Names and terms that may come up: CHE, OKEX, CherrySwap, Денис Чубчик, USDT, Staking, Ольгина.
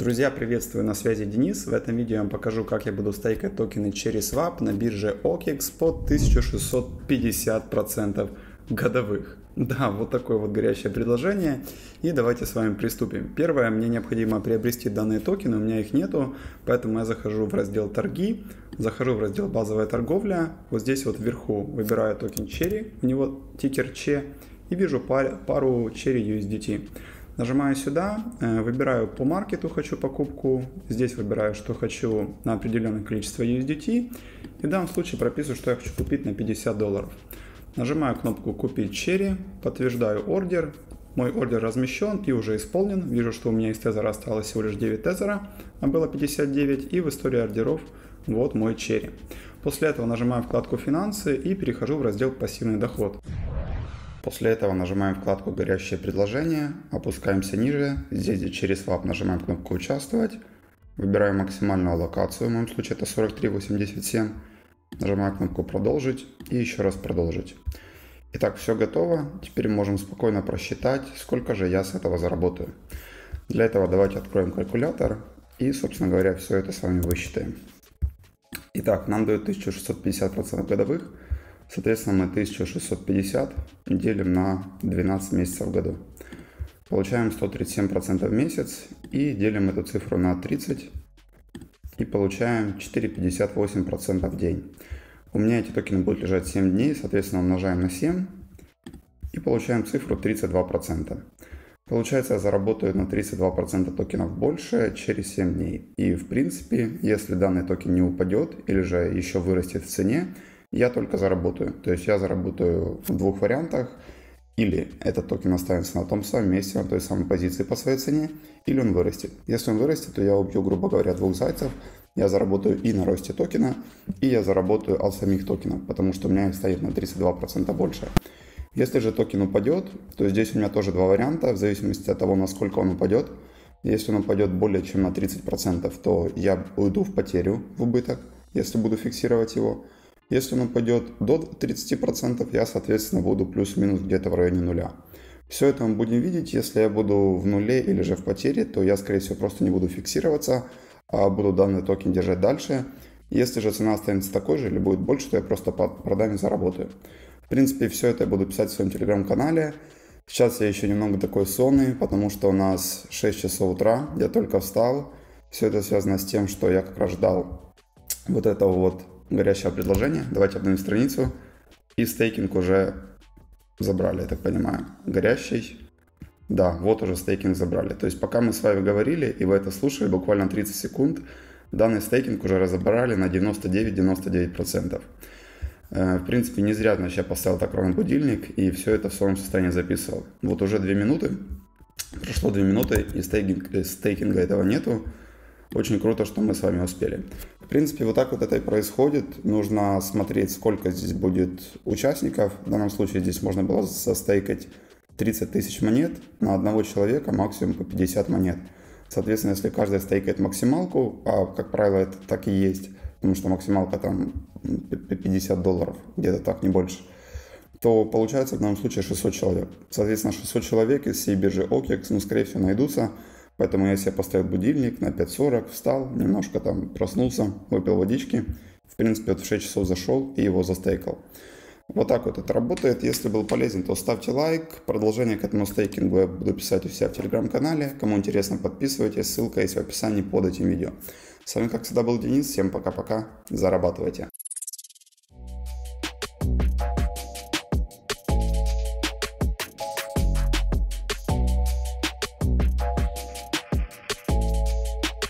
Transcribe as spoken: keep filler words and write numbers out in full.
Друзья, приветствую, на связи Денис. В этом видео я вам покажу, как я буду стейкать токены CherrySwap на бирже о кекс по тысяча шестьсот пятьдесят процентов годовых. Да, вот такое вот горячее предложение. И давайте с вами приступим. Первое, мне необходимо приобрести данные токены, у меня их нету, поэтому я захожу в раздел торги, захожу в раздел базовая торговля, вот здесь вот вверху выбираю токен Cherry, у него тикер че, и вижу пару Cherry ю эс ди ти. Нажимаю сюда, выбираю по маркету хочу покупку, здесь выбираю, что хочу на определенное количество ю эс ди ти, и в данном случае прописываю, что я хочу купить на пятьдесят долларов. Нажимаю кнопку «Купить Cherry», подтверждаю ордер, мой ордер размещен и уже исполнен, вижу, что у меня из тезера осталось всего лишь девять тезера, а было пятьдесят девять, и в истории ордеров вот мой Cherry. После этого нажимаю вкладку «Финансы» и перехожу в раздел «Пассивный доход». После этого нажимаем вкладку «Горящее предложение», опускаемся ниже, здесь CherrySwap нажимаем кнопку «Участвовать», выбираем максимальную локацию, в моем случае это сорок три восемьдесят семь, нажимаю кнопку «Продолжить» и еще раз «Продолжить». Итак, все готово, теперь можем спокойно просчитать, сколько же я с этого заработаю. Для этого давайте откроем калькулятор и, собственно говоря, все это с вами высчитаем. Итак, нам дают тысячу шестьсот пятьдесят процентов годовых. Соответственно, мы тысячу шестьсот пятьдесят делим на двенадцать месяцев в году. Получаем сто тридцать семь процентов в месяц и делим эту цифру на тридцать. И получаем четыре целых пятьдесят восемь сотых процента в день. У меня эти токены будут лежать семь дней, соответственно, умножаем на семь. И получаем цифру тридцать два процента. Получается, я заработаю на тридцать два процента токенов больше через семь дней. И в принципе, если данный токен не упадет или же еще вырастет в цене, я только заработаю, то есть я заработаю в двух вариантах: или этот токен останется на том самом месте, на той самой позиции по своей цене, или он вырастет. Если он вырастет, то я убью, грубо говоря, двух зайцев, я заработаю и на росте токена, и я заработаю от самих токенов, потому что у меня их стоит на тридцать два процента больше. Если же токен упадет, то здесь у меня тоже два варианта, в зависимости от того, насколько он упадет. Если он упадет более чем на тридцать процентов, то я уйду в потерю, в убыток, если буду фиксировать его. Если он упадет до тридцати процентов, я, соответственно, буду плюс-минус где-то в районе нуля. Все это мы будем видеть, если я буду в нуле или же в потере, то я, скорее всего, просто не буду фиксироваться, а буду данный токен держать дальше. Если же цена останется такой же или будет больше, то я просто продам и заработаю. В принципе, все это я буду писать в своем телеграм-канале. Сейчас я еще немного такой сонный, потому что у нас шесть часов утра, я только встал. Все это связано с тем, что я как раз ждал вот этого вот горячее предложение. Давайте обновим страницу. И стейкинг уже забрали, я так понимаю. Горящий. Да, вот уже стейкинг забрали. То есть пока мы с вами говорили, и вы это слушали, буквально тридцать секунд, данный стейкинг уже разобрали на девяносто девять целых девяносто девять сотых процента. В принципе, не зря, значит, я поставил так ровно будильник и все это в своем состоянии записывал. Вот уже две минуты. Прошло две минуты, и стейкинг, стейкинга этого нету. Очень круто, что мы с вами успели. В принципе, вот так вот это и происходит. Нужно смотреть, сколько здесь будет участников. В данном случае здесь можно было застейкать тридцать тысяч монет на одного человека, максимум по пятьдесят монет. Соответственно, если каждый стейкает максималку, а, как правило, это так и есть, потому что максималка там пятьдесят долларов, где-то так, не больше, то получается в данном случае шестьсот человек. Соответственно, шестьсот человек из всей биржи о кекс, ну, скорее всего, найдутся. Поэтому я себе поставил будильник на пять сорок, встал, немножко там проснулся, выпил водички. В принципе, вот в шесть часов зашел и его застейкал. Вот так вот это работает. Если был полезен, то ставьте лайк. Продолжение к этому стейкингу я буду писать у себя в телеграм-канале. Кому интересно, подписывайтесь. Ссылка есть в описании под этим видео. С вами, как всегда, был Денис. Всем пока-пока. Зарабатывайте.